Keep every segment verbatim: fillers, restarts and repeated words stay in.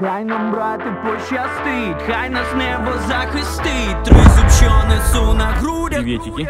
Хай нам, брати, пощастить, хай нас небо захистить. Тризуб, що несу на грудях. Привітики.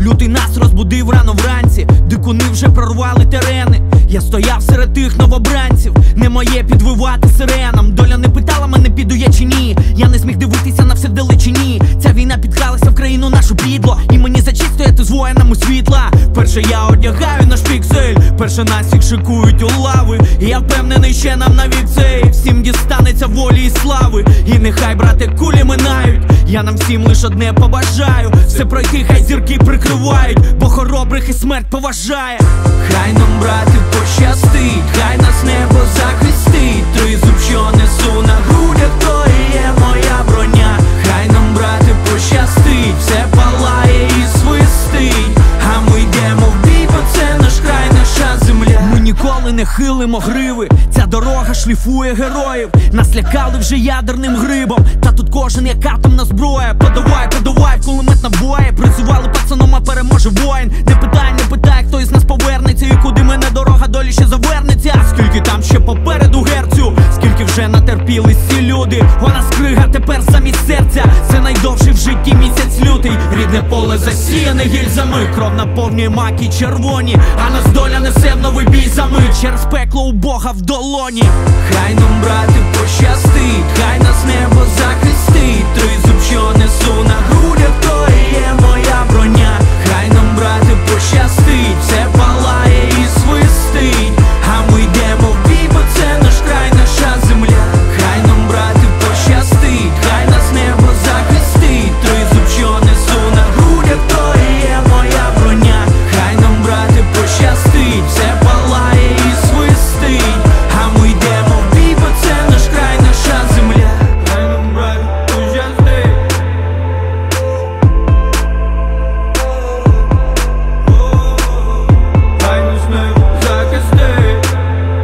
Лютий нас розбудив рано вранці, дикуни вже прорвали терени. Я стояв серед тих новобранців, не моє підвивати сиренам. Доля не питала мене, піду я чи ні. Я не зміг дивитися на все далечині. Ця війна підкралася в країну нашу підло, і мені за честь стояти з воїнами світла. Перше я одягаю наш піксель, перше нас їх шикують у лави. І я впевнений, ще нам навік цей всім дістанеться волі і слави. І нехай, брате, кулі минають, я нам всім лиш одне побажаю. Все пройти, хай зірки прикривають, бо хоробрих і смерть поважає. Хай нам, брати, пощастить, хай нас небо захистить. Тризуб, що несу на грудях, то і є моя броня. Хай нам, брати, пощастить, все палає і свистить. А ми йдемо в бій, бо це наш край, наша земля. Ми ніколи не хилимо гриви, ця дорога шліфує героїв. Нас лякали вже ядерним грибом, та тут кожен як атомна зброя. Подавай, подавай, кулемет набоє. Призували пацаном, а переможе воїн. Не питай, не питай, хто із нас повернеться, і куди мене дорога долі ще завернеться. Скільки там ще попереду герцю, скільки вже натерпілись ці люди. Вона скрига тепер замість серця, це найдовший в житті місяць лютий. Рідне поле засіяне гільзами, кров наповнює маки червоні, а нас доля несе в новий бій за мить, через пекло у Бога в долоні. Хай нам, брати, пощастить, хай нас небо захистить. Тризуб, що несу на грудях, то і є моя броня. Хай нам, брати, пощастить, все палає і свистить. А ми йдемо в бій, бо це наш край, наша земля. Хай нам, брати, пощастить, хай нас небо захистить. Тризуб, що несу на грудях, то і є моя броня. Хай нам, брати, пощастить, все палає і свистить. А ми йдемо в бій, бо це наш край, наша земля. Хай нам, брати, пощастить. Хай нас небо захистить. Хай нам, брати, пощастить,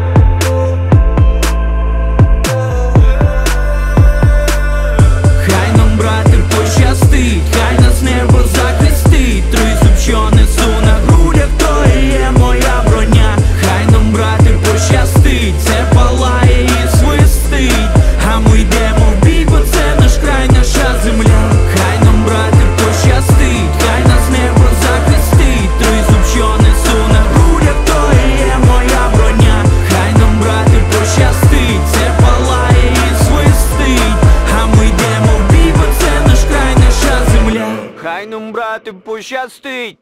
хай нас небо захистить. Тризуб, що несу на грудях, то і є моя броня. Хай нам, брати, пощастить, це палає і свистить. А ми йдемо в бій, бо це наш край, наша земля. Хай нам, брати, пощастить, хай нас небо захистить. Тризуб, що несу на грудях, то і є моя броня. Хай нам, брати, пощастить, це палає і свистить. А ми йдемо в бій, бо це наш край, наша земля. Хай нам, брати, пощастить.